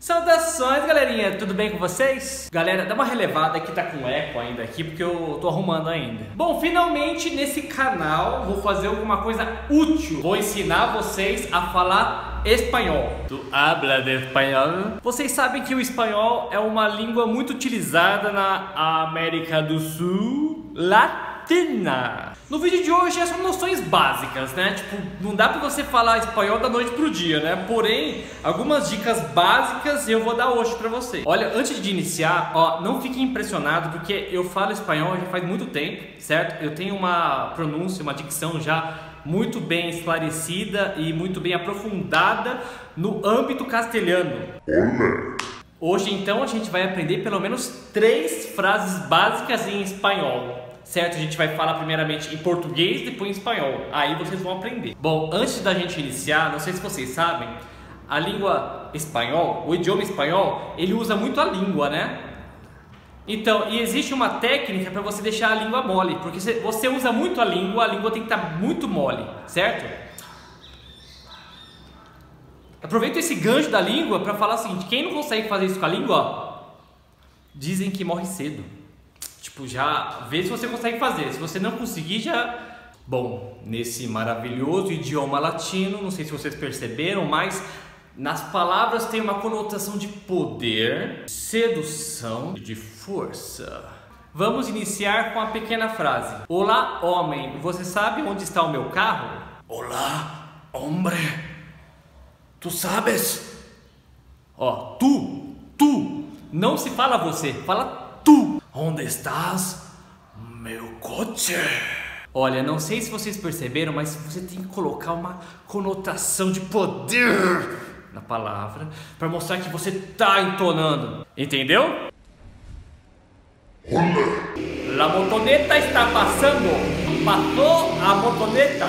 Saudações, galerinha, tudo bem com vocês? Galera, dá uma relevada que tá com eco ainda aqui, porque eu tô arrumando ainda. Bom, finalmente nesse canal vou fazer alguma coisa útil. Vou ensinar vocês a falar espanhol. Tu habla de espanhol? Vocês sabem que o espanhol é uma língua muito utilizada na América do Sul, Latina. No vídeo de hoje é só noções básicas, né? Tipo, não dá pra você falar espanhol da noite pro dia, né? Porém, algumas dicas básicas eu vou dar hoje pra você. Olha, antes de iniciar, ó, não fique impressionado porque eu falo espanhol já faz muito tempo, certo? Eu tenho uma pronúncia, uma dicção já muito bem esclarecida e muito bem aprofundada no âmbito castelhano. Hoje, então, a gente vai aprender pelo menos 3 frases básicas em espanhol. Certo? A gente vai falar primeiramente em português, depois em espanhol. Aí vocês vão aprender. Bom, antes da gente iniciar, não sei se vocês sabem, a língua espanhol, o idioma espanhol, ele usa muito a língua, né? Então, e existe uma técnica para você deixar a língua mole, porque se você usa muito a língua tem que estar muito mole, certo? Aproveita esse gancho da língua para falar o seguinte: quem não consegue fazer isso com a língua, ó, dizem que morre cedo. Tipo, já vê se você consegue fazer. Se você não conseguir, já... Bom, nesse maravilhoso idioma latino, não sei se vocês perceberam, mas nas palavras tem uma conotação de poder, sedução e de força. Vamos iniciar com a pequena frase. Olá, homem, você sabe onde está o meu carro? Olá, hombre, tu sabes? Ó, tu, não se fala você, fala tu. Onde estás, meu coche? Olha, não sei se vocês perceberam, mas você tem que colocar uma conotação de poder na palavra para mostrar que você tá entonando. Entendeu? La motoneta está passando. Passou a motoneta.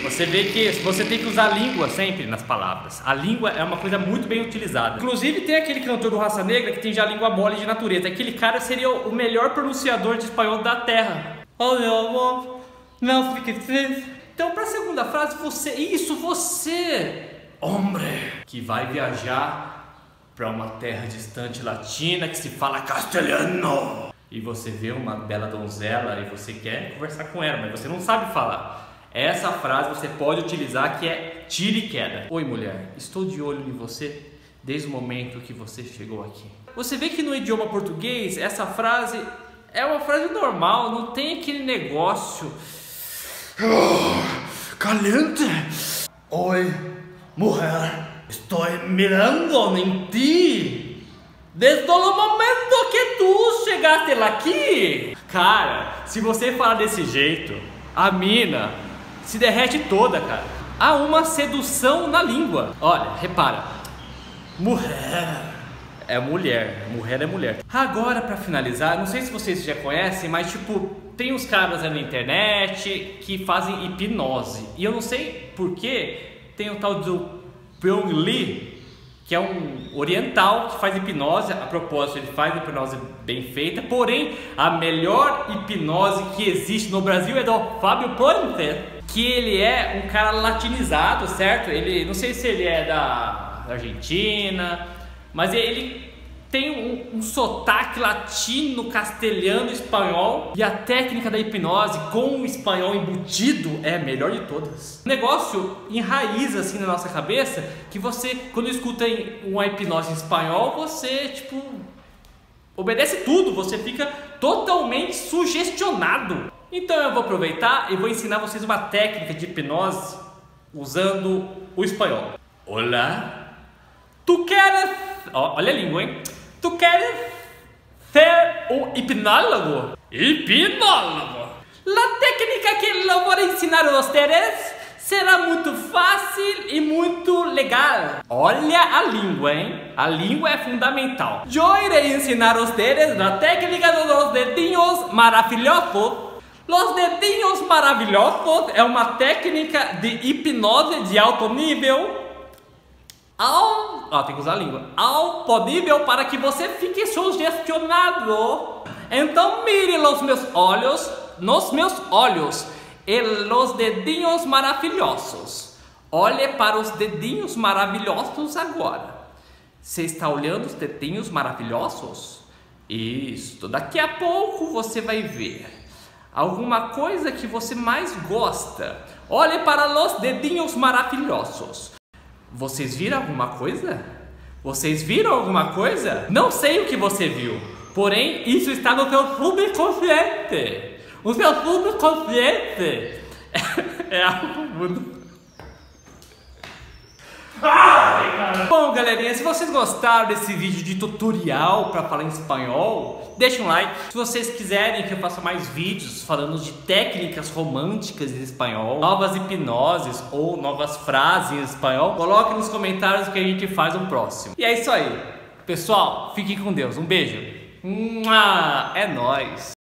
Você vê que você tem que usar a língua sempre nas palavras. A língua é uma coisa muito bem utilizada. Inclusive tem aquele cantor do Raça Negra que tem já a língua mole de natureza. Aquele cara seria o melhor pronunciador de espanhol da terra. Olha, amor, não fique triste. Então para a segunda frase, você, hombre, que vai viajar para uma terra distante latina que se fala castelhano. E você vê uma bela donzela e você quer conversar com ela, mas você não sabe falar. Essa frase você pode utilizar, que é tira e queda. Oi, mulher, estou de olho em você desde o momento que você chegou aqui. Você vê que no idioma português essa frase é uma frase normal, não tem aquele negócio caliente. Oi, mulher, estou mirando em ti desde o momento que tu chegaste aqui. Cara, se você falar desse jeito, a mina se derrete toda, cara. Há uma sedução na língua. Olha, repara. Mulher é mulher. Mulher é mulher. Agora, pra finalizar, não sei se vocês já conhecem, mas tipo, tem uns caras aí na internet que fazem hipnose. E eu não sei porquê, tem o tal do Pyung Lee, que é um oriental que faz hipnose. A propósito, ele faz hipnose bem feita. Porém, a melhor hipnose que existe no Brasil é do Fábio Ponte, que ele é um cara latinizado, certo? Ele, não sei se ele é da Argentina, mas ele tem um sotaque latino, castelhano, espanhol, e a técnica da hipnose com o espanhol embutido é a melhor de todas. O negócio enraiza assim na nossa cabeça que você, quando escuta uma hipnose em espanhol, você tipo obedece tudo, você fica totalmente sugestionado. Então eu vou aproveitar e vou ensinar vocês uma técnica de hipnose usando o espanhol. Olá, tu queres... Oh, olha a língua, hein? Tu queres ser um hipnólogo? Hipnólogo! A técnica que eu vou ensinar a vocês será muito fácil e muito legal. Olha a língua, hein? A língua é fundamental. Eu irei ensinar a vocês a técnica dos dedinhos maravilhosos. Los dedinhos maravilhosos é uma técnica de hipnose de alto nível. Tem que usar a língua. Alto nível para que você fique sugestionado. Então mire nos meus olhos e los dedinhos maravilhosos. Olhe para os dedinhos maravilhosos agora. Você está olhando os dedinhos maravilhosos? Isso. Daqui a pouco você vai ver alguma coisa que você mais gosta. Olhe para os dedinhos maravilhosos. Vocês viram alguma coisa? Vocês viram alguma coisa? Não sei o que você viu, porém isso está no seu subconsciente. O seu subconsciente é algo muito... Bom, galerinha, se vocês gostaram desse vídeo de tutorial para falar em espanhol, deixa um like. Se vocês quiserem que eu faça mais vídeos falando de técnicas românticas em espanhol, novas hipnoses ou novas frases em espanhol, coloque nos comentários que a gente faz um próximo. E é isso aí, pessoal, fiquem com Deus, um beijo, é nóis.